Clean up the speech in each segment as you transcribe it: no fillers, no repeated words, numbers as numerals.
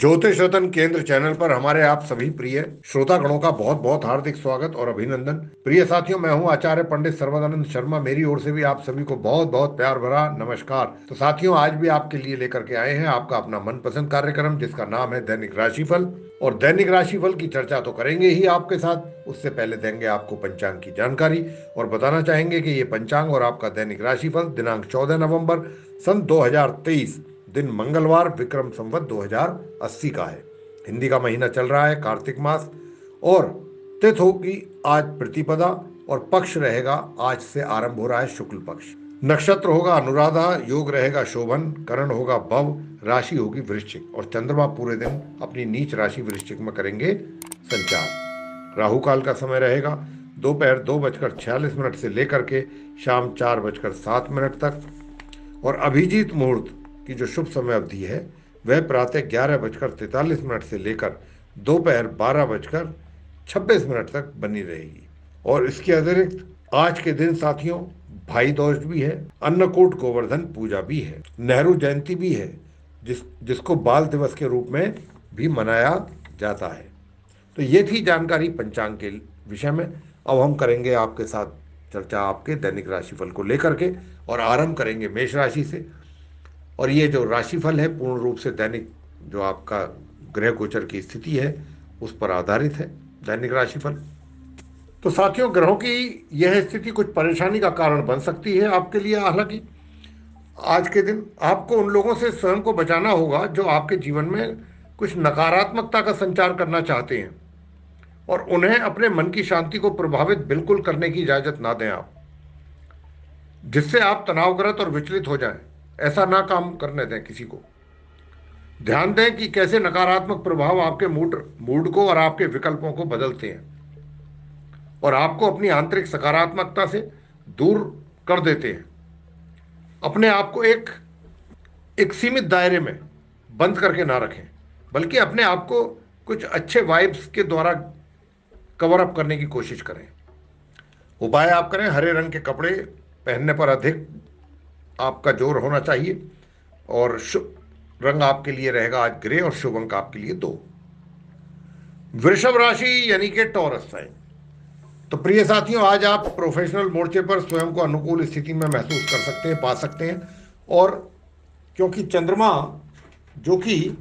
ज्योतिष रतन केंद्र चैनल पर हमारे आप सभी प्रिय श्रोतागणों का बहुत बहुत हार्दिक स्वागत और अभिनंदन। प्रिय साथियों, मैं हूं आचार्य पंडित सर्वदानंद शर्मा। मेरी ओर से भी आप सभी को बहुत बहुत प्यार भरा नमस्कार। तो साथियों, आज भी आपके लिए लेकर के आए हैं आपका अपना मनपसंद कार्यक्रम जिसका नाम है दैनिक राशिफल। और दैनिक राशिफल की चर्चा तो करेंगे ही आपके साथ, उससे पहले देंगे आपको पंचांग की जानकारी और बताना चाहेंगे कि ये पंचांग और आपका दैनिक राशिफल दिनांक 14 नवम्बर सन 2023 दिन मंगलवार विक्रम संवत 2080 का है। हिंदी का महीना चल रहा है, कार्तिक मास, और तिथि होगी आज प्रतिपदा और पक्ष रहेगा आज से आरंभ हो रहा है शुक्ल पक्ष। नक्षत्र होगा अनुराधा, योग रहेगा शोभन, करण होगा भव, राशि होगी वृश्चिक और चंद्रमा पूरे दिन अपनी नीच राशि वृश्चिक में करेंगे संचार। राहु काल का समय रहेगा दोपहर 2:46 से लेकर के शाम 4:07 तक, और अभिजीत मुहूर्त की जो शुभ समय अवधि है वह प्रातः 11:43 से लेकर दोपहर 12:26 तक बनी रहेगी। और इसके अतिरिक्त आज के दिन साथियों भाई दूज भी है, अन्नकूट गोवर्धन पूजा भी है, नेहरू जयंती भी है जिसको बाल दिवस के रूप में भी मनाया जाता है। तो ये थी जानकारी पंचांग के विषय में। अब हम करेंगे आपके साथ चर्चा आपके दैनिक राशिफल को लेकर के, और आरंभ करेंगे मेष राशि से। और ये जो राशिफल है पूर्ण रूप से दैनिक जो आपका ग्रह गोचर की स्थिति है उस पर आधारित है दैनिक राशिफल। तो साथियों, ग्रहों की यह स्थिति कुछ परेशानी का कारण बन सकती है आपके लिए। हालांकि आज के दिन आपको उन लोगों से स्वयं को बचाना होगा जो आपके जीवन में कुछ नकारात्मकता का संचार करना चाहते हैं, और उन्हें अपने मन की शांति को प्रभावित बिल्कुल करने की इजाजत ना दें आप, जिससे आप तनावग्रस्त और विचलित हो जाएं। ऐसा ना काम करने दें किसी को। ध्यान दें कि कैसे नकारात्मक प्रभाव आपके मूड को और आपके विकल्पों को बदलते हैं और आपको अपनी आंतरिक सकारात्मकता से दूर कर देते हैं। अपने आप को एक सीमित दायरे में बंद करके ना रखें, बल्कि अपने आप को कुछ अच्छे वाइब्स के द्वारा कवर अप करने की कोशिश करें। उपाय आप करें, हरे रंग के कपड़े पहनने पर अधिक आपका जोर होना चाहिए, और शुभ रंग आपके लिए रहेगा आज ग्रे और शुभ अंक आपके लिए 2। वृषभ राशि यानी कि टॉरस साइन। तो प्रिय साथियों, आज आप प्रोफेशनल मोर्चे पर स्वयं को अनुकूल स्थिति में महसूस कर सकते हैं, पा सकते हैं, और क्योंकि चंद्रमा जो कि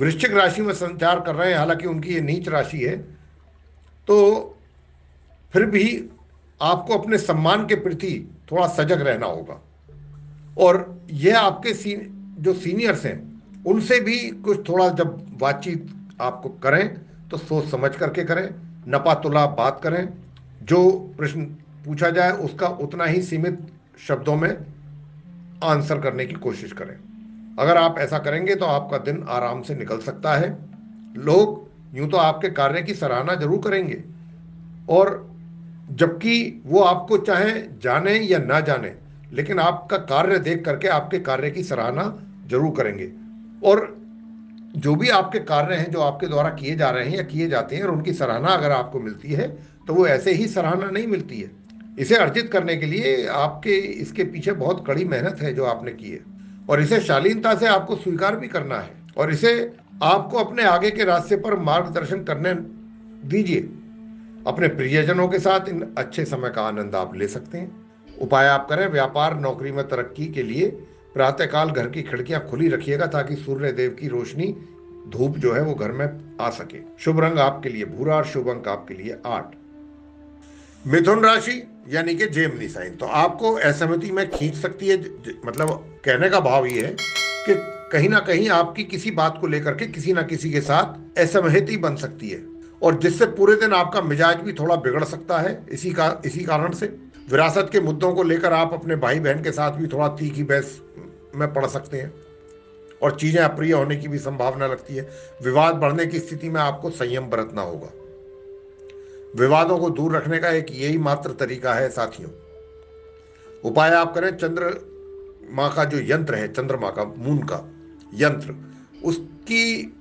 वृश्चिक राशि में संचार कर रहे हैं, हालांकि उनकी ये नीच राशि है, तो फिर भी आपको अपने सम्मान के प्रति थोड़ा सजग रहना होगा। और यह आपके जो सीनियर्स हैं उनसे भी कुछ थोड़ा जब बातचीत आपको करें तो सोच समझ करके करें, नपातुला बात करें। जो प्रश्न पूछा जाए उसका उतना ही सीमित शब्दों में आंसर करने की कोशिश करें। अगर आप ऐसा करेंगे तो आपका दिन आराम से निकल सकता है। लोग यूं तो आपके कार्य की सराहना जरूर करेंगे, और जबकि वो आपको चाहे जाने या ना जाने, लेकिन आपका कार्य देख करके आपके कार्य की सराहना जरूर करेंगे। और जो भी आपके कार्य हैं जो आपके द्वारा किए जा रहे हैं या किए जाते हैं, और उनकी सराहना अगर आपको मिलती है तो वो ऐसे ही सराहना नहीं मिलती है। इसे अर्जित करने के लिए आपके इसके पीछे बहुत कड़ी मेहनत है जो आपने की है, और इसे शालीनता से आपको स्वीकार भी करना है, और इसे आपको अपने आगे के रास्ते पर मार्गदर्शन करने दीजिए। अपने प्रियजनों के साथ इन अच्छे समय का आनंद आप ले सकते हैं। उपाय आप करें, व्यापार नौकरी में तरक्की के लिए प्रातःकाल घर की खिड़कियां खुली रखिएगा ताकि सूर्य देव की रोशनी धूप जो है वो घर में आ सके। शुभ रंग आपके लिए भूरा और शुभ अंक आपके लिए 8। मिथुन राशि यानी कि जेमिनी साइन। तो आपको असहमति में खींच सकती है, मतलब कहने का भाव ये है कि कहीं ना कहीं आपकी किसी बात को लेकर के किसी ना किसी के साथ असहमति बन सकती है, और जिससे पूरे दिन आपका मिजाज भी थोड़ा बिगड़ सकता है। इसी कारण से विरासत के मुद्दों को लेकर आप अपने भाई बहन के साथ भी थोड़ा तीखी बहस में पड़ सकते हैं, और चीज़ें अप्रिय होने की भी संभावना लगती है। विवाद बढ़ने की स्थिति में आपको संयम बरतना होगा। विवादों को दूर रखने का एक यही मात्र तरीका है साथियों। उपाय आप करें, चंद्रमा का जो यंत्र है, चंद्रमा का मून का यंत्र, उसकी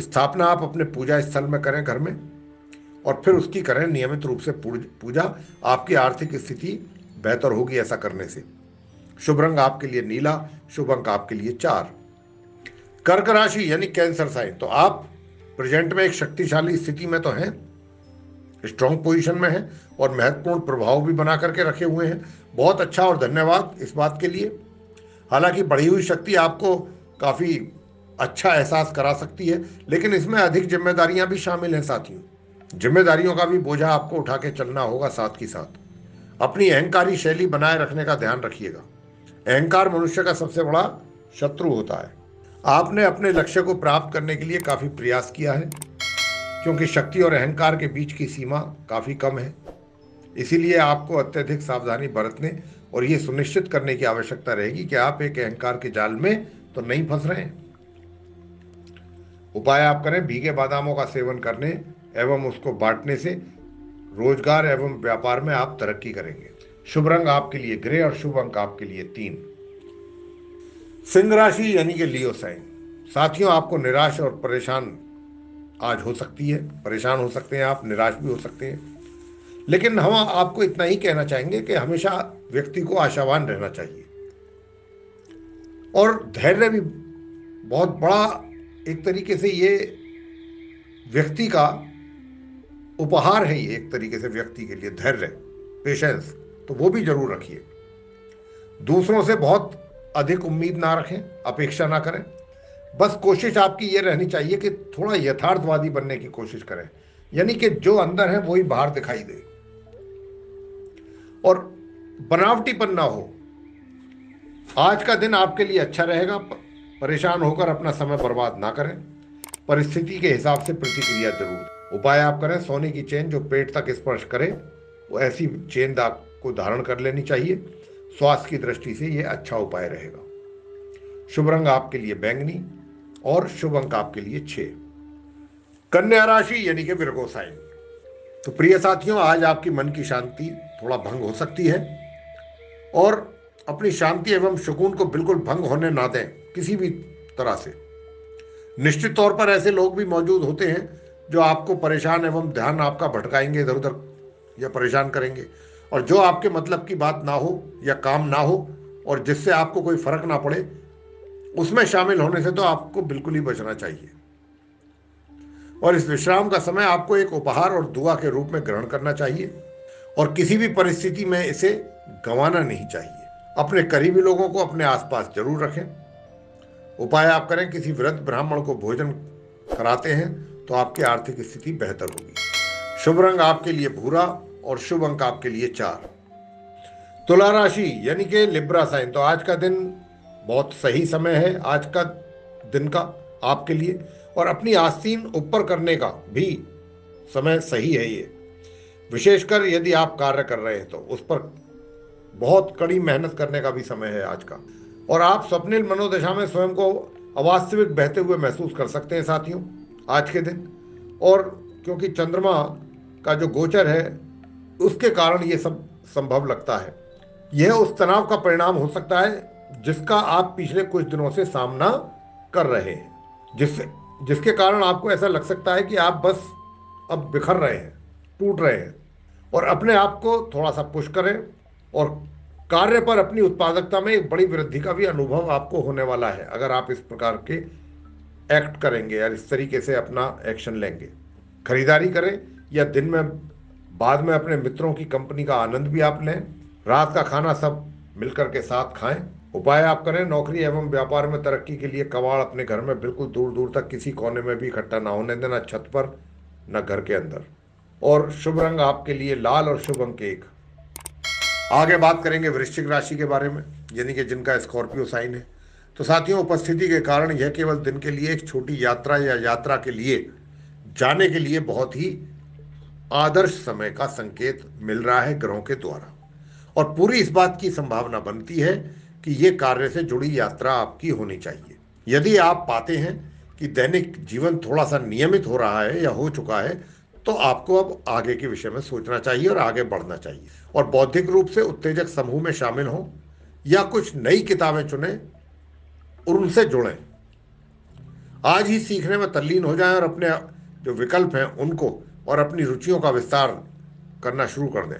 स्थापना आप अपने पूजा स्थल में करें घर में, और फिर उसकी करें नियमित रूप से पूजा। आपकी आर्थिक स्थिति बेहतर होगी ऐसा करने से। शुभ रंग आपके लिए नीला, शुभ अंक आपके लिए 4। कर्क राशि यानी कैंसर साइन, तो आप प्रेजेंट में एक शक्तिशाली स्थिति में तो हैं, स्ट्रॉन्ग पोजीशन में हैं और महत्वपूर्ण प्रभाव भी बना करके रखे हुए हैं। बहुत अच्छा और धन्यवाद इस बात के लिए। हालांकि बढ़ी हुई शक्ति आपको काफ़ी अच्छा एहसास करा सकती है, लेकिन इसमें अधिक जिम्मेदारियां भी शामिल हैं साथियों। जिम्मेदारियों का भी बोझा आपको उठा के चलना होगा। साथ ही साथ अपनी अहंकारी शैली बनाए रखने का ध्यान रखिएगा। अहंकार मनुष्य का सबसे बड़ा शत्रु होता है। आपने अपने लक्ष्य को प्राप्त करने के लिए काफ़ी प्रयास किया है, क्योंकि शक्ति और अहंकार के बीच की सीमा काफ़ी कम है, इसीलिए आपको अत्यधिक सावधानी बरतने और ये सुनिश्चित करने की आवश्यकता रहेगी कि आप एक अहंकार के जाल में तो नहीं फंस रहे हैं। उपाय आप करें, भीगे बादामों का सेवन करने एवं उसको बांटने से रोजगार एवं व्यापार में आप तरक्की करेंगे। शुभ रंग आपके लिए ग्रे और शुभ अंक आपके लिए 3। सिंह राशि यानी कि लियो साइन, साथियों आपको निराश और परेशान आज हो सकती है, परेशान हो सकते हैं आप, निराश भी हो सकते हैं, लेकिन हम आपको इतना ही कहना चाहेंगे कि हमेशा व्यक्ति को आशावान रहना चाहिए और धैर्य भी बहुत बड़ा एक तरीके से ये व्यक्ति का उपहार है, ये एक तरीके से व्यक्ति के लिए धैर्य, पेशेंस, तो वो भी जरूर रखिए। दूसरों से बहुत अधिक उम्मीद ना रखें, अपेक्षा ना करें, बस कोशिश आपकी ये रहनी चाहिए कि थोड़ा यथार्थवादी बनने की कोशिश करें, यानी कि जो अंदर है वही बाहर दिखाई दे और बनावटीपन ना हो। आज का दिन आपके लिए अच्छा रहेगा, परेशान होकर अपना समय बर्बाद ना करें, परिस्थिति के हिसाब से प्रतिक्रिया जरूर। उपाय आप करें, सोने की चेन जो पेट तक स्पर्श करे वो ऐसी चेन आपको धारण कर लेनी चाहिए। स्वास्थ्य की दृष्टि से ये अच्छा उपाय रहेगा। शुभ रंग आपके लिए बैंगनी और शुभ अंक आपके लिए 6। कन्या राशि यानी कि विरगो साइन, तो प्रिय साथियों आज आपकी मन की शांति थोड़ा भंग हो सकती है और अपनी शांति एवं सुकून को बिल्कुल भंग होने ना दें किसी भी तरह से। निश्चित तौर पर ऐसे लोग भी मौजूद होते हैं जो आपको परेशान एवं ध्यान आपका भटकाएंगे इधर उधर या परेशान करेंगे, और जो आपके मतलब की बात ना हो या काम ना हो और जिससे आपको कोई फर्क ना पड़े, उसमें शामिल होने से तो आपको बिल्कुल ही बचना चाहिए। और इस विश्राम का समय आपको एक उपहार और दुआ के रूप में ग्रहण करना चाहिए और किसी भी परिस्थिति में इसे गंवाना नहीं चाहिए। अपने करीबी लोगों को अपने आसपास जरूर रखें। उपाय आप करें, किसी व्रत ब्राह्मण को भोजन कराते हैं तो आपकी आर्थिक स्थिति बेहतर होगी। शुभ रंग आपके लिए भूरा और शुभ अंक आपके लिए 4। तुला राशि यानी कि लिब्रा साइन, तो आज का दिन बहुत सही समय है आज का दिन का आपके लिए और अपनी आस्तीन ऊपर करने का भी समय सही है। ये विशेषकर यदि आप कार्य कर रहे हैं तो उस पर बहुत कड़ी मेहनत करने का भी समय है आज का, और आप स्वप्निल मनोदशा में स्वयं को अवास्तविक बहते हुए महसूस कर सकते हैं साथियों आज के दिन। और क्योंकि चंद्रमा का जो गोचर है उसके कारण ये सब संभव लगता है। यह उस तनाव का परिणाम हो सकता है जिसका आप पिछले कुछ दिनों से सामना कर रहे हैं, जिसके कारण आपको ऐसा लग सकता है कि आप बस अब बिखर रहे हैं, टूट रहे हैं। और अपने आप को थोड़ा सा पुश करें और कार्य पर अपनी उत्पादकता में एक बड़ी वृद्धि का भी अनुभव आपको होने वाला है अगर आप इस प्रकार के एक्ट करेंगे या इस तरीके से अपना एक्शन लेंगे। खरीदारी करें या दिन में बाद में अपने मित्रों की कंपनी का आनंद भी आप लें। रात का खाना सब मिलकर के साथ खाएं। उपाय आप करें, नौकरी एवं व्यापार में तरक्की के लिए कबाड़ अपने घर में बिल्कुल दूर दूर तक किसी कोने में भी इकट्ठा ना होने देना, छत पर न घर के अंदर। और शुभ रंग आपके लिए लाल और शुभ अंक 1। आगे बात करेंगे वृश्चिक राशि के बारे में, यानी कि जिनका स्कॉर्पियो साइन है। तो साथियों उपस्थिति के कारण यह केवल दिन के लिए एक छोटी यात्रा या यात्रा के लिए जाने के लिए बहुत ही आदर्श समय का संकेत मिल रहा है ग्रहों के द्वारा, और पूरी इस बात की संभावना बनती है कि ये कार्य से जुड़ी यात्रा आपकी होनी चाहिए। यदि आप पाते हैं कि दैनिक जीवन थोड़ा सा नियमित हो रहा है या हो चुका है, तो आपको अब आगे के विषय में सोचना चाहिए और आगे बढ़ना चाहिए। और बौद्धिक रूप से उत्तेजक समूह में शामिल हों या कुछ नई किताबें चुनें और उनसे जुड़ें। आज ही सीखने में तल्लीन हो जाएं और अपने जो विकल्प हैं उनको और अपनी रुचियों का विस्तार करना शुरू कर दें।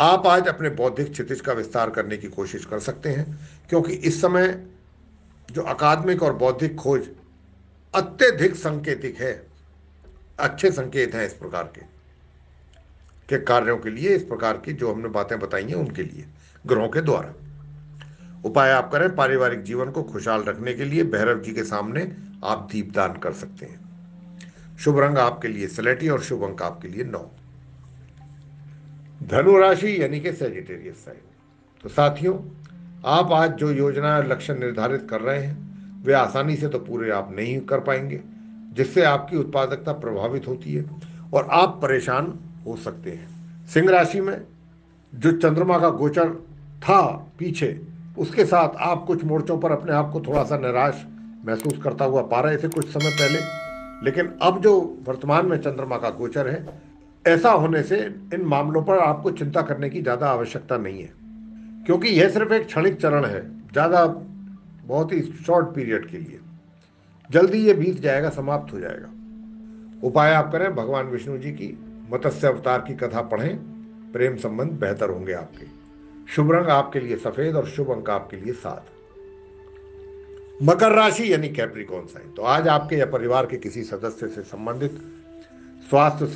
आप आज अपने बौद्धिक क्षितिज का विस्तार करने की कोशिश कर सकते हैं, क्योंकि इस समय जो अकादमिक और बौद्धिक खोज अत्यधिक संकेतिक है, अच्छे संकेत हैं इस प्रकार के कार्यों के लिए, इस प्रकार की जो हमने बातें बताई हैं उनके लिए ग्रहों के द्वारा। उपाय आप करें, पारिवारिक जीवन को खुशहाल रखने के लिए भैरव जी के सामने आप दीपदान कर सकते हैं। शुभ रंग आपके लिए स्लेटी और शुभ अंक आपके लिए 9। धनु राशि यानी कि सैजिटेरियस साइन। तो साथियों, आप आज जो योजना लक्ष्य निर्धारित कर रहे हैं वे आसानी से तो पूरे आप नहीं कर पाएंगे, जिससे आपकी उत्पादकता प्रभावित होती है और आप परेशान हो सकते हैं। सिंह राशि में जो चंद्रमा का गोचर था पीछे, उसके साथ आप कुछ मोर्चों पर अपने आप को थोड़ा सा निराश महसूस करता हुआ पा रहे थे कुछ समय पहले, लेकिन अब जो वर्तमान में चंद्रमा का गोचर है, ऐसा होने से इन मामलों पर आपको चिंता करने की ज़्यादा आवश्यकता नहीं है, क्योंकि यह सिर्फ एक क्षणिक चरण है, ज़्यादा बहुत ही शॉर्ट पीरियड के लिए, जल्दी ये बीत जाएगा, समाप्त हो जाएगा। उपाय आप करें, भगवान विष्णु जी की मत्स्य अवतार की कथा पढ़ें, प्रेम संबंध बेहतर होंगे आपके। शुभ रंग आपके लिए सफेद और शुभ अंक आपके लिए 7। मकर राशि यानी कैप्रिकॉर्न साइन। तो आज आपके या परिवार के किसी सदस्य से संबंधित स्वास्थ्य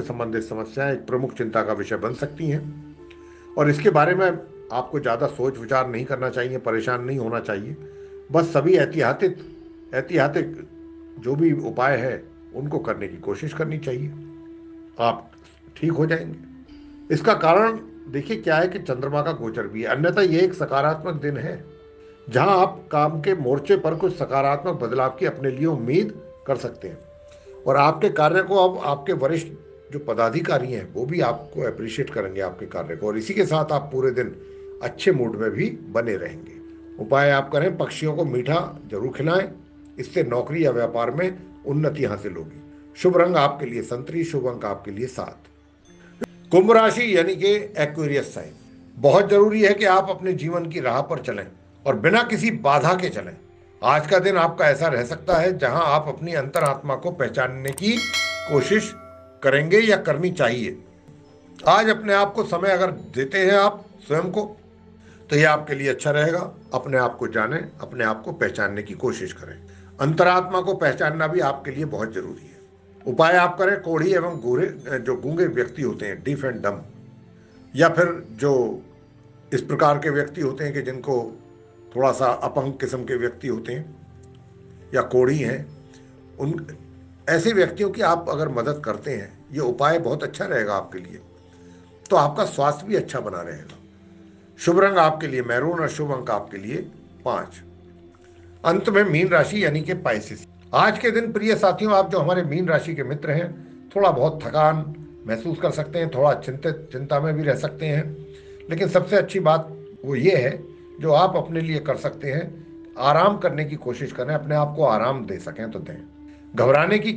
से संबंधित समस्याएं एक प्रमुख चिंता का विषय बन सकती हैं, और इसके बारे में आपको ज़्यादा सोच विचार नहीं करना चाहिए, परेशान नहीं होना चाहिए। बस सभी ऐतिहासिक जो भी उपाय है उनको करने की कोशिश करनी चाहिए, आप ठीक हो जाएंगे। इसका कारण देखिए क्या है कि चंद्रमा का गोचर भी है, अन्यथा ये एक सकारात्मक दिन है जहां आप काम के मोर्चे पर कुछ सकारात्मक बदलाव की अपने लिए उम्मीद कर सकते हैं, और आपके कार्य को अब आपके वरिष्ठ जो पदाधिकारी हैं वो भी आपको अप्रिशिएट करेंगे आपके कार्य को, और इसी के साथ आप पूरे दिन अच्छे मूड में भी बने रहेंगे। उपाय आप करें, पक्षियों को मीठा जरूर खिलाएं, इससे नौकरी या व्यापार में उन्नति हासिल होगी। शुभ रंग आपके लिए संतरी, शुभ अंक आपके लिए 7। कुंभ राशि यानी कि एक्वेरियस साइन। बहुत जरूरी है कि आप अपने जीवन की राह पर चलें और बिना किसी बाधा के चलें। आज का दिन आपका ऐसा रह सकता है जहां आप अपनी अंतरात्मा को पहचानने की कोशिश करेंगे या करनी चाहिए। आज अपने आप को समय अगर देते हैं आप स्वयं को, तो यह आपके लिए अच्छा रहेगा। अपने आप को जानें, अपने आप को पहचानने की कोशिश करें। अंतरात्मा को पहचानना भी आपके लिए बहुत जरूरी है। उपाय आप करें, कोढ़ी एवं गूढ़े जो गूंगे व्यक्ति होते हैं, डीफ एंड डम, या फिर जो इस प्रकार के व्यक्ति होते हैं कि जिनको थोड़ा सा अपंग किस्म के व्यक्ति होते हैं या कोढ़ी हैं, उन ऐसे व्यक्तियों की आप अगर मदद करते हैं, ये उपाय बहुत अच्छा रहेगा आपके लिए, तो आपका स्वास्थ्य भी अच्छा बना रहेगा। शुभ रंग आपके लिए मैरून और शुभ अंक आपके लिए 5। अंत में मीन राशि यानी कि पाइसेस। आज के दिन प्रिय साथियों, आप जो हमारे मीन राशि के मित्र हैं, थोड़ा बहुत थकान महसूस कर सकते हैं, थोड़ा चिंता में भी रह सकते हैं, लेकिन सबसे अच्छी बात वो ये है जो आप अपने लिए कर सकते हैं, आराम करने की कोशिश करें, अपने आप को आराम दे सकें तो दें। घबराने की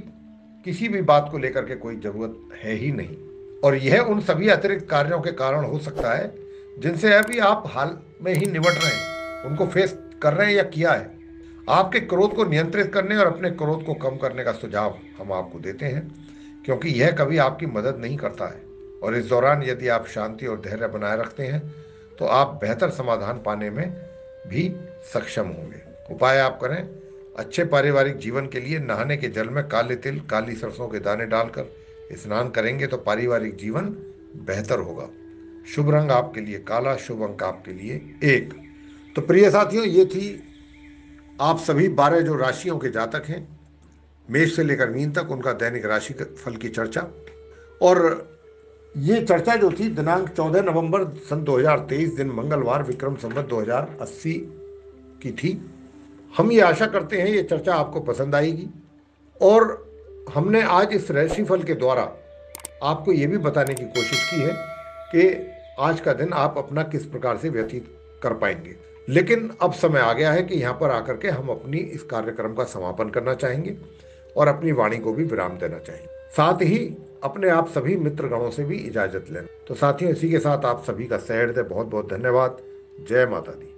किसी भी बात को लेकर के कोई जरूरत है ही नहीं, और यह उन सभी अतिरिक्त कार्यों के कारण हो सकता है जिनसे अभी आप हाल में ही निपट रहे हैं, उनको फेस कर रहे हैं या किया है। आपके क्रोध को नियंत्रित करने और अपने क्रोध को कम करने का सुझाव हम आपको देते हैं, क्योंकि यह कभी आपकी मदद नहीं करता है, और इस दौरान यदि आप शांति और धैर्य बनाए रखते हैं तो आप बेहतर समाधान पाने में भी सक्षम होंगे। उपाय आप करें, अच्छे पारिवारिक जीवन के लिए नहाने के जल में काले तिल, काली सरसों के दाने डालकर स्नान करेंगे तो पारिवारिक जीवन बेहतर होगा। शुभ रंग आपके लिए काला, शुभ अंक आपके लिए 1। तो प्रिय साथियों, ये थी आप सभी 12 जो राशियों के जातक हैं, मेष से लेकर मीन तक, उनका दैनिक राशि फल की चर्चा। और ये चर्चा जो थी दिनांक 14 नवंबर सन 2023 दिन मंगलवार विक्रम संवत 2080 की थी। हम ये आशा करते हैं ये चर्चा आपको पसंद आएगी, और हमने आज इस राशिफल के द्वारा आपको ये भी बताने की कोशिश की है कि आज का दिन आप अपना किस प्रकार से व्यतीत कर पाएंगे। लेकिन अब समय आ गया है कि यहाँ पर आकर के हम अपनी इस कार्यक्रम का समापन करना चाहेंगे और अपनी वाणी को भी विराम देना चाहिए, साथ ही अपने आप सभी मित्रगणों से भी इजाज़त लेना। तो साथियों, इसी के साथ आप सभी का सहृदय बहुत बहुत धन्यवाद। जय माता दी।